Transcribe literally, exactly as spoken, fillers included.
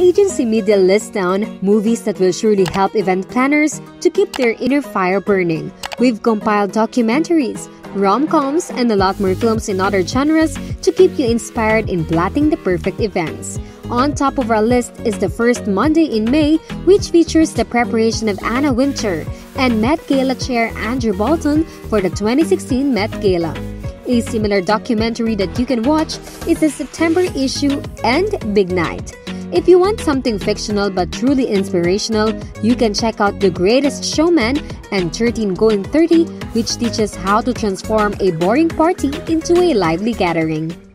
Agency Media lists down movies that will surely help event planners to keep their inner fire burning. We've compiled documentaries, rom-coms, and a lot more films in other genres to keep you inspired in plotting the perfect events. On top of our list is The First Monday in May, which features the preparation of Anna Wintour and Met Gala chair Andrew Bolton for the twenty sixteen Met Gala. A similar documentary that you can watch is The September Issue and Big Night. If you want something fictional but truly inspirational, you can check out The Greatest Showman and thirteen going on thirty, which teaches how to transform a boring party into a lively gathering.